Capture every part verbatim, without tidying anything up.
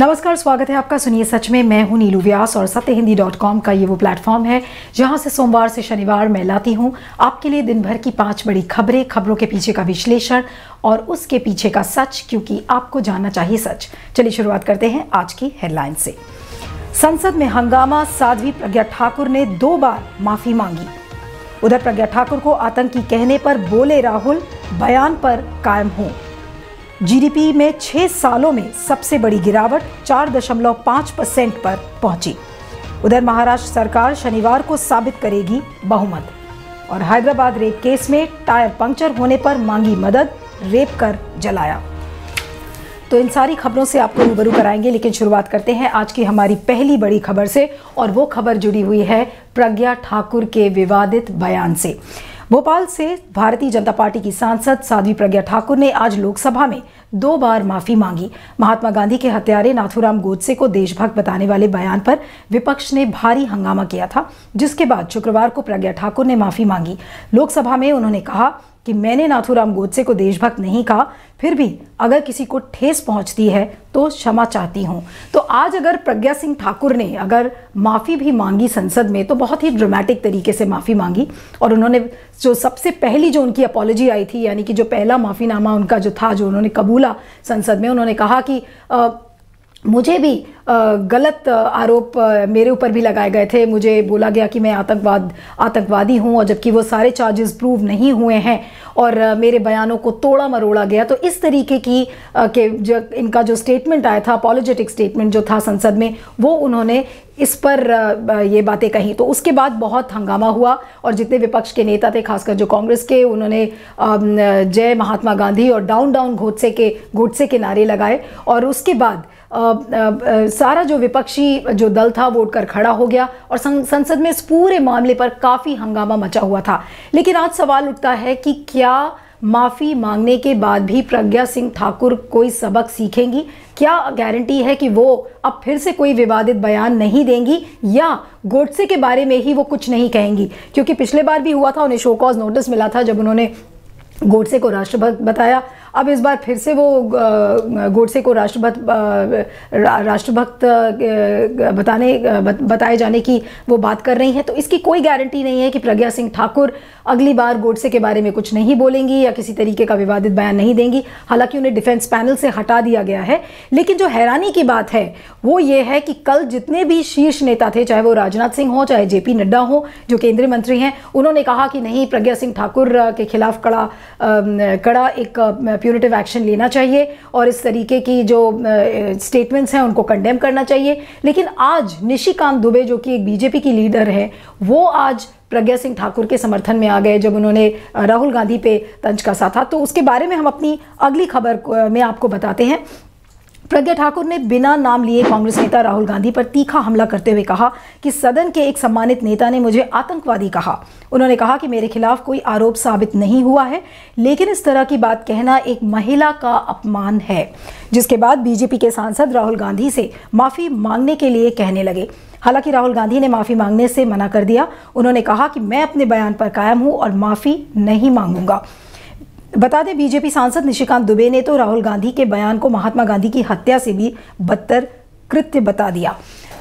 नमस्कार, स्वागत है आपका। सुनिए सच में, मैं हूं नीलू व्यास और सत्य हिंदी डॉट कॉम का ये वो प्लेटफॉर्म है जहां से सोमवार से शनिवार मैं लाती हूं आपके लिए दिन भर की पांच बड़ी खबरें, खबरों के पीछे का विश्लेषण और उसके पीछे का सच, क्योंकि आपको जानना चाहिए सच। चलिए शुरुआत करते हैं आज की हेडलाइन से। संसद में हंगामा, साध्वी प्रज्ञा ठाकुर ने दो बार माफी मांगी। उधर प्रज्ञा ठाकुर को आतंकी कहने पर बोले राहुल, बयान पर कायम हूं। जीडीपी में छह सालों में सबसे बड़ी गिरावट चार दशमलव पाँच परसेंट पर पहुंची। उधर महाराष्ट्र सरकार शनिवार को साबित करेगी बहुमत। और हैदराबाद रेप केस में टायर पंक्चर होने पर मांगी मदद, रेप कर जलाया। तो इन सारी खबरों से आपको रूबरू कराएंगे, लेकिन शुरुआत करते हैं आज की हमारी पहली बड़ी खबर से, और वो खबर जुड़ी हुई है प्रज्ञा ठाकुर के विवादित बयान से। भोपाल से भारतीय जनता पार्टी की सांसद साध्वी प्रज्ञा ठाकुर ने आज लोकसभा में दो बार माफी मांगी। महात्मा गांधी के हत्यारे नाथुराम गोडसे को देशभक्त बताने वाले बयान पर विपक्ष ने भारी हंगामा किया था, जिसके बाद शुक्रवार को प्रज्ञा ठाकुर ने माफी मांगी। लोकसभा में उन्होंने कहा कि मैंने नाथुराम गोडसे को देशभक्त नहीं कहा, फिर भी अगर किसी को ठेस पहुंचती है तो क्षमा चाहती हूं। तो आज अगर प्रज्ञा सिंह ठाकुर ने अगर माफ़ी भी मांगी संसद में, तो बहुत ही ड्रामेटिक तरीके से माफ़ी मांगी। और उन्होंने जो सबसे पहली जो उनकी अपॉलॉजी आई थी, यानी कि जो पहला माफ़ीनामा उनका जो था, जो उन्होंने कबूला संसद में, उन्होंने कहा कि आ, मुझे भी गलत आरोप मेरे ऊपर भी लगाए गए थे। मुझे बोला गया कि मैं आतंकवाद आतंकवादी हूं, और जबकि वो सारे चार्जेस प्रूव नहीं हुए हैं और मेरे बयानों को तोड़ा मरोड़ा गया। तो इस तरीके की के जो इनका जो स्टेटमेंट आया था, अपॉलोजेटिक स्टेटमेंट जो था संसद में, वो उन्होंने इस पर ये बातें कहीं। तो उसके बाद बहुत हंगामा हुआ और जितने विपक्ष के नेता थे, खासकर जो कांग्रेस के, उन्होंने जय महात्मा गांधी और डाउन डाउन गोडसे के गोडसे के नारे लगाए। और उसके बाद आ, आ, सारा जो विपक्षी जो दल था वो उठकर खड़ा हो गया और संसद में इस पूरे मामले पर काफ़ी हंगामा मचा हुआ था। लेकिन आज सवाल उठता है कि क्या माफ़ी मांगने के बाद भी प्रज्ञा सिंह ठाकुर कोई सबक सीखेंगी? क्या गारंटी है कि वो अब फिर से कोई विवादित बयान नहीं देंगी, या गोडसे के बारे में ही वो कुछ नहीं कहेंगी? क्योंकि पिछले बार भी हुआ था, उन्हें शो कॉज नोटिस मिला था जब उन्होंने गोडसे को राष्ट्रभक्त बताया। अब इस बार फिर से वो गोडसे को राष्ट्रभक्त राष्ट्रभक्त बताने बताए जाने की वो बात कर रही हैं। तो इसकी कोई गारंटी नहीं है कि प्रज्ञा सिंह ठाकुर अगली बार गोडसे के बारे में कुछ नहीं बोलेंगी या किसी तरीके का विवादित बयान नहीं देंगी। हालांकि उन्हें डिफेंस पैनल से हटा दिया गया है, लेकिन जो हैरानी की बात है वो ये है कि कल जितने भी शीर्ष नेता थे, चाहे वो राजनाथ सिंह हों, चाहे जे पी नड्डा हों जो केंद्रीय मंत्री हैं, उन्होंने कहा कि नहीं, प्रज्ञा सिंह ठाकुर के खिलाफ कड़ा कड़ा एक प्यूरेटिव एक्शन लेना चाहिए और इस तरीके की जो स्टेटमेंट्स हैं उनको कंडेम करना चाहिए। लेकिन आज निशिकांत दुबे, जो कि एक बीजेपी की लीडर है, वो आज प्रज्ञा सिंह ठाकुर के समर्थन में आ गए जब उन्होंने राहुल गांधी पे तंज कसा था। तो उसके बारे में हम अपनी अगली खबर में आपको बताते हैं। प्रज्ञा ठाकुर ने बिना नाम लिए कांग्रेस नेता राहुल गांधी पर तीखा हमला करते हुए कहा कि सदन के एक सम्मानित नेता ने मुझे आतंकवादी कहा। उन्होंने कहा कि मेरे खिलाफ कोई आरोप साबित नहीं हुआ है, लेकिन इस तरह की बात कहना एक महिला का अपमान है। जिसके बाद बीजेपी के सांसद राहुल गांधी से माफ़ी मांगने के लिए कहने लगे। हालांकि राहुल गांधी ने माफ़ी मांगने से मना कर दिया। उन्होंने कहा कि मैं अपने बयान पर कायम हूँ और माफ़ी नहीं मांगूंगा। बता दें, बीजेपी सांसद निशिकांत दुबे ने तो राहुल गांधी के बयान को महात्मा गांधी की हत्या से भी बदतर कृत्य बता दिया।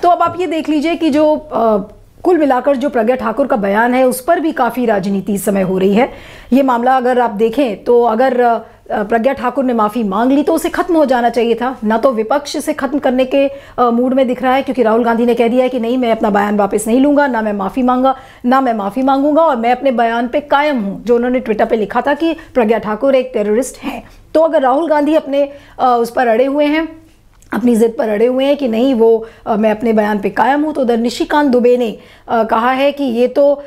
तो अब आप ये देख लीजिए कि जो आ, कुल मिलाकर जो प्रज्ञा ठाकुर का बयान है उस पर भी काफ़ी राजनीति इस समय हो रही है। ये मामला अगर आप देखें तो अगर आ, प्रज्ञा ठाकुर ने माफ़ी मांग ली तो उसे खत्म हो जाना चाहिए था ना, तो विपक्ष इसे खत्म करने के मूड में दिख रहा है, क्योंकि राहुल गांधी ने कह दिया है कि नहीं, मैं अपना बयान वापस नहीं लूंगा, ना मैं माफ़ी मांगा ना मैं माफ़ी मांगूंगा और मैं अपने बयान पे कायम हूं, जो उन्होंने ट्विटर पे लिखा था कि प्रज्ञा ठाकुर एक टेररिस्ट हैं। तो अगर राहुल गांधी अपने उस पर अड़े हुए हैं, अपनी ज़िद पर अड़े हुए हैं कि नहीं, वो आ, मैं अपने बयान पे कायम हूँ, तो उधर निशिकांत दुबे ने आ, कहा है कि ये तो आ,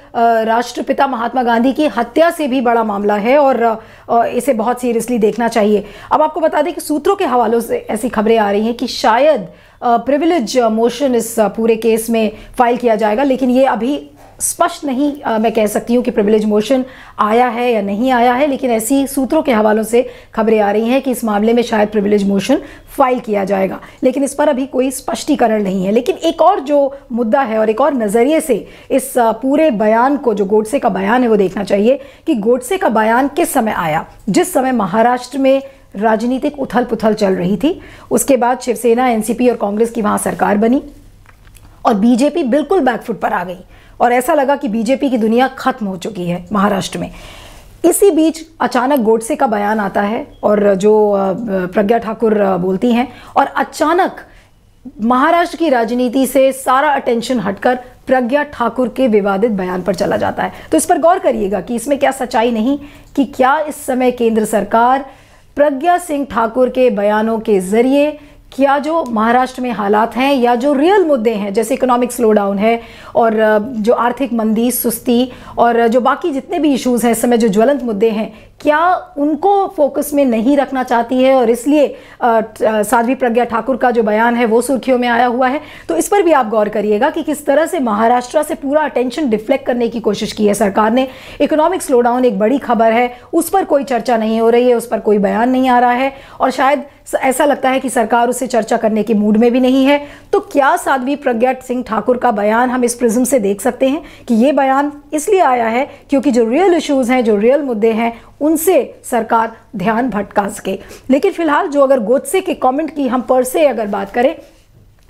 राष्ट्रपिता महात्मा गांधी की हत्या से भी बड़ा मामला है और आ, इसे बहुत सीरियसली देखना चाहिए। अब आपको बता दें कि सूत्रों के हवालों से ऐसी खबरें आ रही हैं कि शायद प्रिविलेज मोशन इस पूरे केस में फाइल किया जाएगा, लेकिन ये अभी स्पष्ट नहीं आ, मैं कह सकती हूँ कि प्रिविलेज मोशन आया है या नहीं आया है, लेकिन ऐसी सूत्रों के हवालों से खबरें आ रही हैं कि इस मामले में शायद प्रिविलेज मोशन फाइल किया जाएगा, लेकिन इस पर अभी कोई स्पष्टीकरण नहीं है। लेकिन एक और जो मुद्दा है और एक और नज़रिए से इस पूरे बयान को, जो गोडसे का बयान है, वो देखना चाहिए कि गोडसे का बयान किस समय आया। जिस समय महाराष्ट्र में राजनीतिक उथल पुथल चल रही थी। उसके बाद शिवसेना, एनसीपी और कांग्रेस की वहाँ सरकार बनी और बीजेपी बिल्कुल बैकफुट पर आ गई और ऐसा लगा कि बीजेपी की दुनिया खत्म हो चुकी है महाराष्ट्र में। इसी बीच अचानक गोडसे का बयान आता है और जो प्रज्ञा ठाकुर बोलती हैं और अचानक महाराष्ट्र की राजनीति से सारा अटेंशन हटकर प्रज्ञा ठाकुर के विवादित बयान पर चला जाता है। तो इस पर गौर करिएगा कि इसमें क्या सच्चाई नहीं कि क्या इस समय केंद्र सरकार प्रज्ञा सिंह ठाकुर के बयानों के जरिए क्या जो महाराष्ट्र में हालात हैं या जो रियल मुद्दे हैं जैसे इकोनॉमिक स्लोडाउन है और जो आर्थिक मंदी, सुस्ती और जो बाकी जितने भी इश्यूज़ हैं इस समय जो ज्वलंत मुद्दे हैं, क्या उनको फोकस में नहीं रखना चाहती है और इसलिए साध्वी प्रज्ञा ठाकुर का जो बयान है वो सुर्खियों में आया हुआ है। तो इस पर भी आप गौर करिएगा कि किस तरह से महाराष्ट्र से पूरा अटेंशन डिफ्लेक्ट करने की कोशिश की है सरकार ने। इकोनॉमिक स्लोडाउन एक बड़ी खबर है, उस पर कोई चर्चा नहीं हो रही है, उस पर कोई बयान नहीं आ रहा है और शायद ऐसा लगता है कि सरकार उसे चर्चा करने के मूड में भी नहीं है। तो क्या साध्वी प्रज्ञा सिंह ठाकुर का बयान हम इस प्रिज्म से देख सकते हैं कि ये बयान इसलिए आया है क्योंकि जो रियल इश्यूज हैं, जो रियल मुद्दे हैं, उनसे सरकार ध्यान भटका सके। लेकिन फिलहाल जो अगर गोडसे के कमेंट की हम पर से अगर बात करें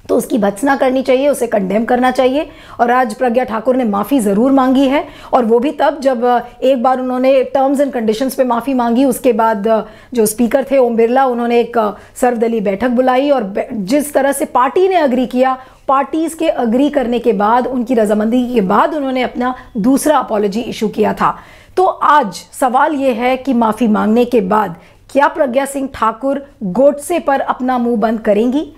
तो उसकी भत्सना करनी चाहिए, उसे कंडेम करना चाहिए और आज प्रज्ञा ठाकुर ने माफ़ी ज़रूर मांगी है और वो भी तब जब एक बार उन्होंने टर्म्स एंड कंडीशंस पे माफ़ी मांगी। उसके बाद जो स्पीकर थे ओम बिरला, उन्होंने एक सर्वदलीय बैठक बुलाई और जिस तरह से पार्टी ने अग्री किया, पार्टीज़ के अग्री करने के बाद, उनकी रजामंदी के बाद उन्होंने अपना दूसरा अपॉलॉजी इशू किया था। तो आज सवाल ये है कि माफ़ी मांगने के बाद क्या प्रज्ञा सिंह ठाकुर गोडसे पर अपना मुंह बंद करेंगी?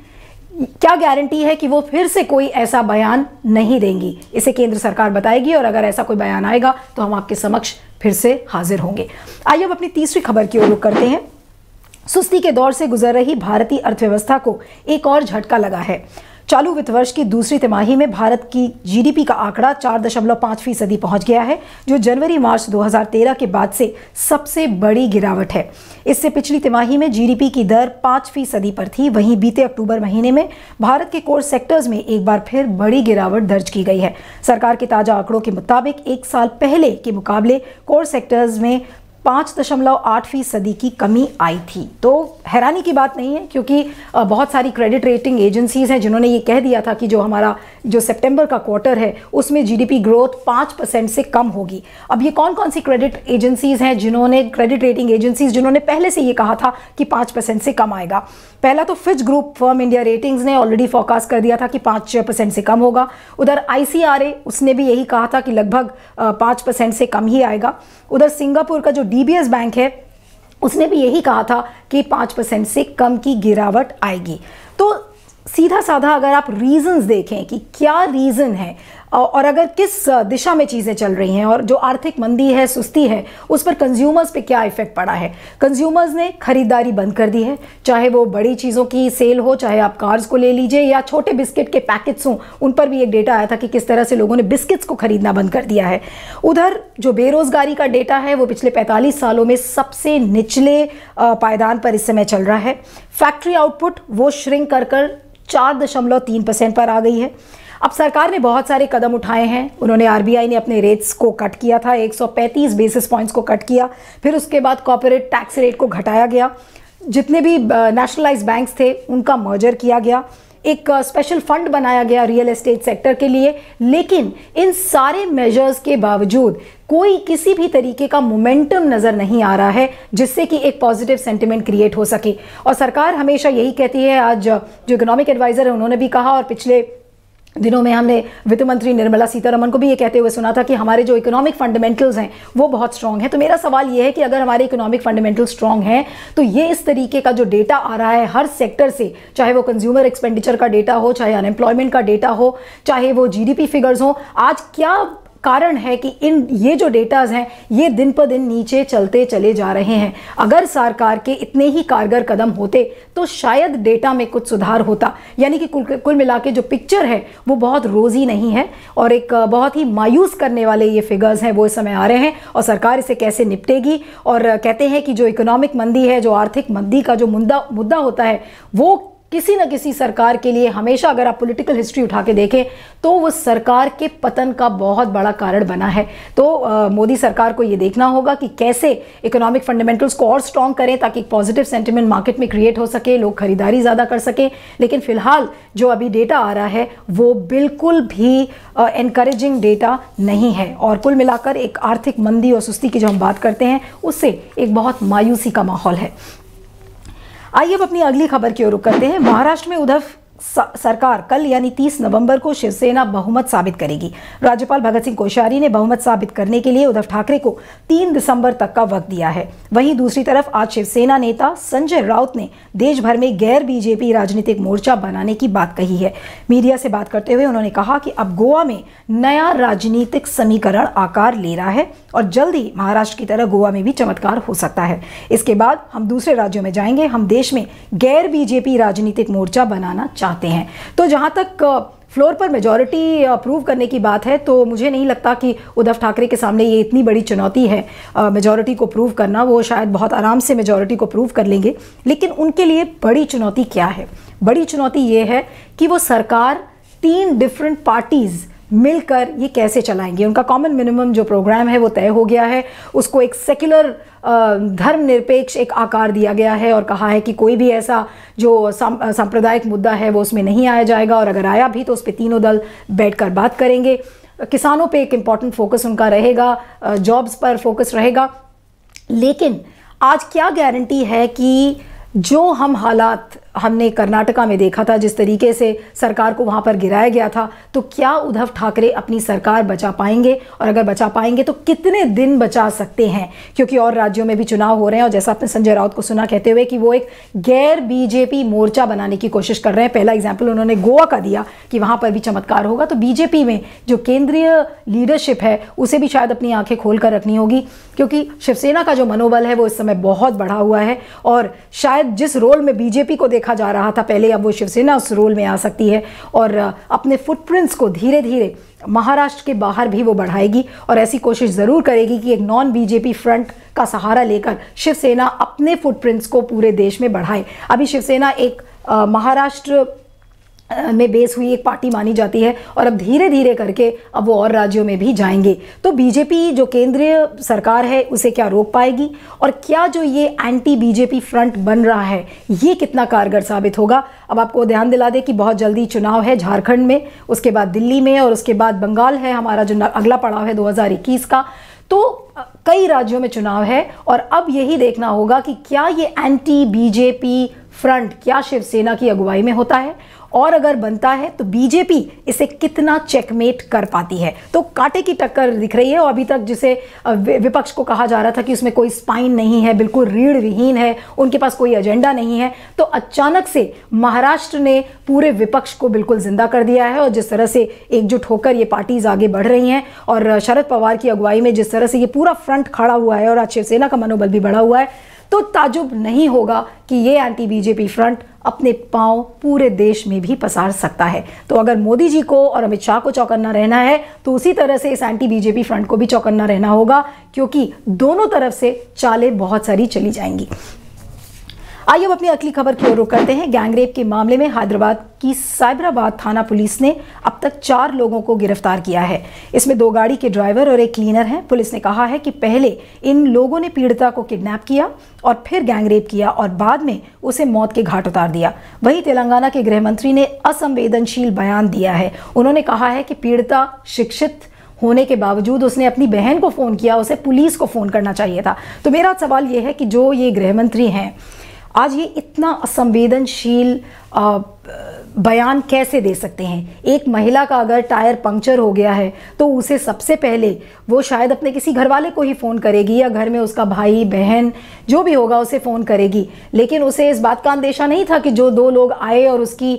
क्या गारंटी है कि वो फिर से कोई ऐसा बयान नहीं देंगी? इसे केंद्र सरकार बताएगी और अगर ऐसा कोई बयान आएगा तो हम आपके समक्ष फिर से हाजिर होंगे। आइए अब अपनी तीसरी खबर की ओर रुख करते हैं। सुस्ती के दौर से गुजर रही भारतीय अर्थव्यवस्था को एक और झटका लगा है। चालू वित्त वर्ष की दूसरी तिमाही में भारत की जीडीपी का आंकड़ा चार दशमलव पाँच फीसदी पहुंच गया है, जो जनवरी मार्च दो हज़ार तेरह के बाद से सबसे बड़ी गिरावट है। इससे पिछली तिमाही में जीडीपी की दर पाँच फीसदी पर थी। वहीं बीते अक्टूबर महीने में भारत के कोर सेक्टर्स में एक बार फिर बड़ी गिरावट दर्ज की गई है। सरकार के ताज़ा आंकड़ों के मुताबिक एक साल पहले के मुकाबले कोर सेक्टर्स में पाँच दशमलव आठ फीसदी की कमी आई थी। तो हैरानी की बात नहीं है क्योंकि बहुत सारी क्रेडिट रेटिंग एजेंसीज़ हैं जिन्होंने ये कह दिया था कि जो हमारा जो सितंबर का क्वार्टर है उसमें जीडीपी ग्रोथ पाँच परसेंट से कम होगी। अब ये कौन कौन सी क्रेडिट एजेंसीज़ हैं जिन्होंने क्रेडिट रेटिंग एजेंसीज़ जिन्होंने पहले से ये कहा था कि पाँच परसेंट से कम आएगा? पहला तो Fitch group firm India ratings ने ऑलरेडी फोरकास्ट कर दिया था कि पाँच परसेंट से कम होगा। उधर आई सी आर ए, उसने भी यही कहा था कि लगभग पाँच परसेंट से कम ही आएगा। उधर सिंगापुर का जो डीबीएस बैंक है उसने भी यही कहा था कि पाँच परसेंट से कम की गिरावट आएगी। तो सीधा साधा अगर आप रीजंस देखें कि क्या रीज़न है और अगर किस दिशा में चीज़ें चल रही हैं और जो आर्थिक मंदी है, सुस्ती है, उस पर कंज्यूमर्स पे क्या इफेक्ट पड़ा है। कंज्यूमर्स ने खरीदारी बंद कर दी है, चाहे वो बड़ी चीज़ों की सेल हो, चाहे आप कार्स को ले लीजिए या छोटे बिस्किट के पैकेट्स हों। उन पर भी एक डेटा आया था कि किस तरह से लोगों ने बिस्किट्स को खरीदना बंद कर दिया है। उधर जो बेरोज़गारी का डेटा है वो पिछले पैंतालीस सालों में सबसे निचले पायदान पर इस समय चल रहा है। फैक्ट्री आउटपुट वो श्रिंक कर कर चार दशमलव तीन परसेंट पर आ गई है। अब सरकार ने बहुत सारे कदम उठाए हैं। उन्होंने आरबीआई ने अपने रेट्स को कट किया था, एक सौ पैंतीस बेसिस पॉइंट्स को कट किया। फिर उसके बाद कॉर्पोरेट टैक्स रेट को घटाया गया, जितने भी नेशनलाइज्ड बैंक्स थे उनका मर्जर किया गया, एक स्पेशल फंड बनाया गया रियल एस्टेट सेक्टर के लिए। लेकिन इन सारे मेजर्स के बावजूद कोई किसी भी तरीके का मोमेंटम नज़र नहीं आ रहा है जिससे कि एक पॉजिटिव सेंटिमेंट क्रिएट हो सके। और सरकार हमेशा यही कहती है, आज जो इकोनॉमिक एडवाइज़र है उन्होंने भी कहा और पिछले दिनों में हमने वित्त मंत्री निर्मला सीतारमन को भी ये कहते हुए सुना था कि हमारे जो इकोनॉमिक फंडामेंटल्स हैं वो बहुत स्ट्रांग हैं। तो मेरा सवाल ये है कि अगर हमारे इकोनॉमिक फंडामेंटल्स स्ट्रांग हैं तो ये इस तरीके का जो डेटा आ रहा है हर सेक्टर से, चाहे वो कंज्यूमर एक्सपेंडिचर का डेटा हो, चाहे अनएम्प्लॉयमेंट का डेटा हो, चाहे वो जीडीपी फिगर्स हो, आज क्या कारण है कि इन ये जो डेटाज हैं ये दिन पर दिन नीचे चलते चले जा रहे हैं? अगर सरकार के इतने ही कारगर कदम होते तो शायद डेटा में कुछ सुधार होता। यानी कि कुल कुल मिला के जो पिक्चर है वो बहुत रोज़ी नहीं है और एक बहुत ही मायूस करने वाले ये फिगर्स हैं वो इस समय आ रहे हैं। और सरकार इसे कैसे निपटेगी? और कहते हैं कि जो इकोनॉमिक मंदी है, जो आर्थिक मंदी का जो मुद्दा मुद्दा होता है वो किसी न किसी सरकार के लिए हमेशा अगर आप पॉलिटिकल हिस्ट्री उठा के देखें तो वो सरकार के पतन का बहुत बड़ा कारण बना है। तो आ, मोदी सरकार को ये देखना होगा कि कैसे इकोनॉमिक फंडामेंटल्स को और स्ट्रॉन्ग करें ताकि पॉजिटिव सेंटिमेंट मार्केट में क्रिएट हो सके, लोग खरीदारी ज़्यादा कर सकें। लेकिन फिलहाल जो अभी डेटा आ रहा है वो बिल्कुल भी एनकरेजिंग डेटा नहीं है और कुल मिलाकर एक आर्थिक मंदी और सुस्ती की जो हम बात करते हैं उससे एक बहुत मायूसी का माहौल है। आइए अब अपनी अगली खबर की ओर रुख करते हैं। महाराष्ट्र में उद्धव सरकार कल यानी तीस नवंबर को शिवसेना बहुमत साबित करेगी। राज्यपाल भगत सिंह कोश्यारी ने बहुमत साबित करने के लिए उद्धव ठाकरे को तीन दिसंबर तक का वक्त दिया है। वहीं दूसरी तरफ आज शिवसेना नेता संजय राउत ने देश भर में गैर बीजेपी राजनीतिक मोर्चा बनाने की बात कही है। मीडिया से बात करते हुए उन्होंने कहा कि अब गोवा में नया राजनीतिक समीकरण आकार ले रहा है और जल्द ही महाराष्ट्र की तरह गोवा में भी चमत्कार हो सकता है। इसके बाद हम दूसरे राज्यों में जाएंगे, हम देश में गैर बीजेपी राजनीतिक मोर्चा बनाना चाहते हैं। तो जहां तक फ्लोर पर मेजॉरिटी प्रूव करने की बात है तो मुझे नहीं लगता कि उद्धव ठाकरे के सामने ये इतनी बड़ी चुनौती है मेजॉरिटी को प्रूव करना। वो शायद बहुत आराम से मेजॉरिटी को प्रूव कर लेंगे, लेकिन उनके लिए बड़ी चुनौती क्या है? बड़ी चुनौती ये है कि वो सरकार तीन डिफरेंट पार्टीज़ मिलकर ये कैसे चलाएंगे। उनका कॉमन मिनिमम जो प्रोग्राम है वो तय हो गया है, उसको एक सेक्युलर धर्मनिरपेक्ष एक आकार दिया गया है और कहा है कि कोई भी ऐसा जो सांप्रदायिक मुद्दा है वो उसमें नहीं आया जाएगा और अगर आया भी तो उस पर तीनों दल बैठकर बात करेंगे। किसानों पे एक इम्पॉर्टेंट फोकस उनका रहेगा, जॉब्स पर फोकस रहेगा। लेकिन आज क्या गारंटी है कि जो हम हालात हमने कर्नाटका में देखा था, जिस तरीके से सरकार को वहाँ पर गिराया गया था, तो क्या उद्धव ठाकरे अपनी सरकार बचा पाएंगे? और अगर बचा पाएंगे तो कितने दिन बचा सकते हैं? क्योंकि और राज्यों में भी चुनाव हो रहे हैं और जैसा आपने संजय राउत को सुना कहते हुए कि वो एक गैर बीजेपी मोर्चा बनाने की कोशिश कर रहे हैं। पहला एग्जाम्पल उन्होंने गोवा का दिया कि वहाँ पर भी चमत्कार होगा। तो बीजेपी में जो केंद्रीय लीडरशिप है उसे भी शायद अपनी आँखें खोल कर रखनी होगी, क्योंकि शिवसेना का जो मनोबल है वो इस समय बहुत बढ़ा हुआ है और शायद जिस रोल में बीजेपी को देखा जा रहा था पहले, अब वो शिवसेना उस रोल में आ सकती है और अपने फुटप्रिंट्स को धीरे धीरे महाराष्ट्र के बाहर भी वो बढ़ाएगी और ऐसी कोशिश ज़रूर करेगी कि एक नॉन बीजेपी फ्रंट का सहारा लेकर शिवसेना अपने फुटप्रिंट्स को पूरे देश में बढ़ाए। अभी शिवसेना एक महाराष्ट्र में बेस हुई एक पार्टी मानी जाती है और अब धीरे धीरे करके अब वो और राज्यों में भी जाएंगे। तो बीजेपी जो केंद्रीय सरकार है उसे क्या रोक पाएगी और क्या जो ये एंटी बीजेपी फ्रंट बन रहा है ये कितना कारगर साबित होगा? अब आपको ध्यान दिला दें कि बहुत जल्दी चुनाव है झारखंड में, उसके बाद दिल्ली में और उसके बाद बंगाल है हमारा जो अगला पड़ाव है दो हज़ार इक्कीस का। तो कई राज्यों में चुनाव है और अब यही देखना होगा कि क्या ये एंटी बीजेपी फ्रंट क्या शिवसेना की अगुवाई में होता है और अगर बनता है तो बीजेपी इसे कितना चेकमेट कर पाती है। तो कांटे की टक्कर दिख रही है और अभी तक जिसे विपक्ष को कहा जा रहा था कि उसमें कोई स्पाइन नहीं है, बिल्कुल रीढ़ विहीन है, उनके पास कोई एजेंडा नहीं है, तो अचानक से महाराष्ट्र ने पूरे विपक्ष को बिल्कुल जिंदा कर दिया है और जिस तरह से एकजुट होकर ये पार्टीज आगे बढ़ रही हैं और शरद पवार की अगुवाई में जिस तरह से ये पूरा फ्रंट खड़ा हुआ है और आज शिवसेना का मनोबल भी बढ़ा हुआ है, तो ताजुब नहीं होगा कि ये एंटी बीजेपी फ्रंट अपने पांव पूरे देश में भी पसार सकता है। तो अगर मोदी जी को और अमित शाह को चौकन्ना रहना है तो उसी तरह से इस एंटी बीजेपी फ्रंट को भी चौकन्ना रहना होगा, क्योंकि दोनों तरफ से चालें बहुत सारी चली जाएंगी। आइए अब अपनी अगली खबर की ओर रुख करते हैं। गैंगरेप के मामले में हैदराबाद की साइबराबाद थाना पुलिस ने अब तक चार लोगों को गिरफ्तार किया है। इसमें दो गाड़ी के ड्राइवर और एक क्लीनर हैं। पुलिस ने कहा है कि पहले इन लोगों ने पीड़िता को किडनैप किया और फिर गैंगरेप किया और बाद में उसे मौत के घाट उतार दिया। वहीं तेलंगाना के गृह मंत्री ने असंवेदनशील बयान दिया है। उन्होंने कहा है कि पीड़िता शिक्षित होने के बावजूद उसने अपनी बहन को फ़ोन किया, उसे पुलिस को फ़ोन करना चाहिए था। तो मेरा सवाल ये है कि जो ये गृह मंत्री हैं आज ये इतना असंवेदनशील बयान कैसे दे सकते हैं? एक महिला का अगर टायर पंक्चर हो गया है तो उसे सबसे पहले वो शायद अपने किसी घरवाले को ही फ़ोन करेगी या घर में उसका भाई बहन जो भी होगा उसे फ़ोन करेगी, लेकिन उसे इस बात का अंदेशा नहीं था कि जो दो लोग आए और उसकी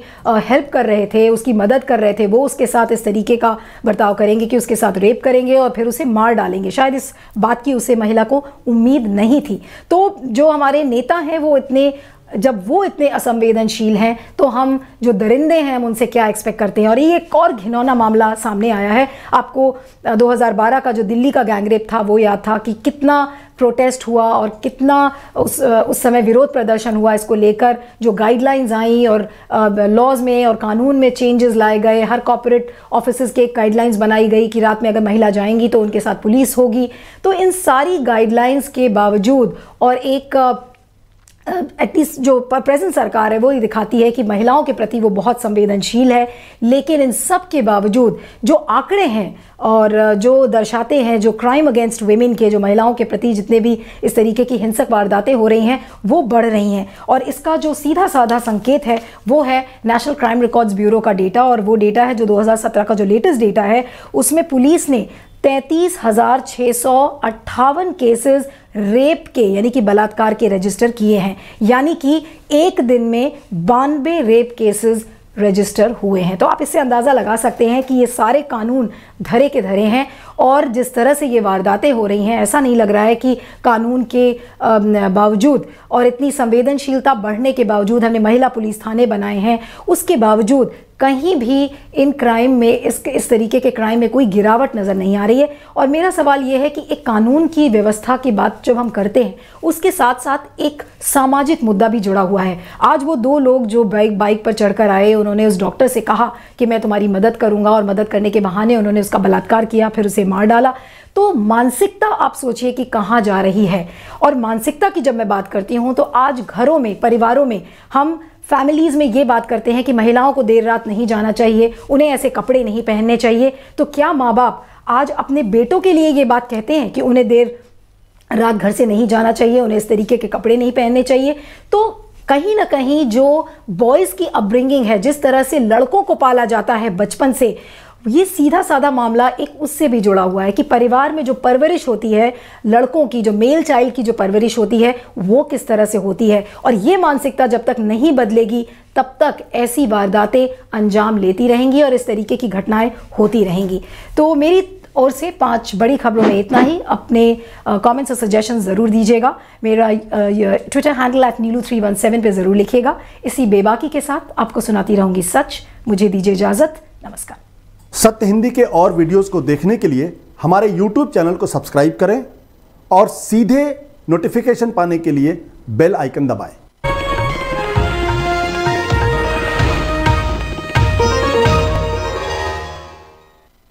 हेल्प कर रहे थे, उसकी मदद कर रहे थे, वो उसके साथ इस तरीके का बर्ताव करेंगे कि उसके साथ रेप करेंगे और फिर उसे मार डालेंगे। शायद इस बात की उसे महिला को उम्मीद नहीं थी। तो जो हमारे नेता हैं वो इतने जब वो इतने असंवेदनशील हैं तो हम जो दरिंदे हैं हम उनसे क्या एक्सपेक्ट करते हैं? और ये एक और घिनौना मामला सामने आया है। आपको दो हज़ार बारह का जो दिल्ली का गैंगरेप था वो याद था कि कितना प्रोटेस्ट हुआ और कितना उस उस समय विरोध प्रदर्शन हुआ, इसको लेकर जो गाइडलाइंस आई और लॉज में और कानून में चेंजेस लाए गए। हर कॉर्पोरेट ऑफिसेज के एक गाइडलाइंस बनाई गई कि रात में अगर महिला जाएंगी तो उनके साथ पुलिस होगी। तो इन सारी गाइडलाइंस के बावजूद और एक एटलीस्ट जो प्रेजेंट सरकार है वो ये दिखाती है कि महिलाओं के प्रति वो बहुत संवेदनशील है, लेकिन इन सब के बावजूद जो आंकड़े हैं और जो दर्शाते हैं जो क्राइम अगेंस्ट वेमेन के, जो महिलाओं के प्रति जितने भी इस तरीके की हिंसक वारदातें हो रही हैं वो बढ़ रही हैं। और इसका जो सीधा साधा संकेत है वो है नेशनल क्राइम रिकॉर्ड्स ब्यूरो का डेटा, और वो डेटा है जो दो हज़ार सत्रह का जो लेटेस्ट डेटा है उसमें पुलिस ने तैंतीस हज़ार छः सौ अट्ठावन केसेस रेप के यानी कि बलात्कार के रजिस्टर किए हैं, यानी कि एक दिन में बानवे रेप केसेस रजिस्टर हुए हैं। तो आप इससे अंदाज़ा लगा सकते हैं कि ये सारे कानून धरे के धरे हैं और जिस तरह से ये वारदातें हो रही हैं ऐसा नहीं लग रहा है कि कानून के बावजूद और इतनी संवेदनशीलता बढ़ने के बावजूद, हमने महिला पुलिस थाने बनाए हैं उसके बावजूद कहीं भी इन क्राइम में इस इस तरीके के क्राइम में कोई गिरावट नज़र नहीं आ रही है। और मेरा सवाल ये है कि एक कानून की व्यवस्था की बात जब हम करते हैं उसके साथ साथ एक सामाजिक मुद्दा भी जुड़ा हुआ है। आज वो दो लोग जो बाइक बाइक पर चढ़कर आए, उन्होंने उस डॉक्टर से कहा कि मैं तुम्हारी मदद करूँगा और मदद करने के बहाने उन्होंने उसका बलात्कार किया, फिर उसे मार डाला। तो मानसिकता आप सोचिए कि कहाँ जा रही है। और मानसिकता की जब मैं बात करती हूँ तो आज घरों में, परिवारों में, हम फैमिलीज़ में ये बात करते हैं कि महिलाओं को देर रात नहीं जाना चाहिए, उन्हें ऐसे कपड़े नहीं पहनने चाहिए। तो क्या माँ बाप आज अपने बेटों के लिए ये बात कहते हैं कि उन्हें देर रात घर से नहीं जाना चाहिए, उन्हें इस तरीके के कपड़े नहीं पहनने चाहिए? तो कहीं ना कहीं जो बॉयज़ की अपब्रिंगिंग है, जिस तरह से लड़कों को पाला जाता है बचपन से, ये सीधा साधा मामला एक उससे भी जुड़ा हुआ है कि परिवार में जो परवरिश होती है लड़कों की, जो मेल चाइल्ड की जो परवरिश होती है वो किस तरह से होती है। और ये मानसिकता जब तक नहीं बदलेगी तब तक ऐसी वारदातें अंजाम लेती रहेंगी और इस तरीके की घटनाएं होती रहेंगी। तो मेरी और से पांच बड़ी खबरों में इतना ही। अपने कमेंट्स और सजेशन ज़रूर दीजिएगा। मेरा Twitter handle at Neelu three one seven पर ज़रूर लिखिएगा। इसी बेबाकी के साथ आपको सुनाती रहूँगी सच। मुझे दीजिए इजाज़त, नमस्कार। सत्य हिंदी के और वीडियोस को देखने के लिए हमारे यूट्यूब चैनल को सब्सक्राइब करें और सीधे नोटिफिकेशन पाने के लिए बेल आइकन दबाएं।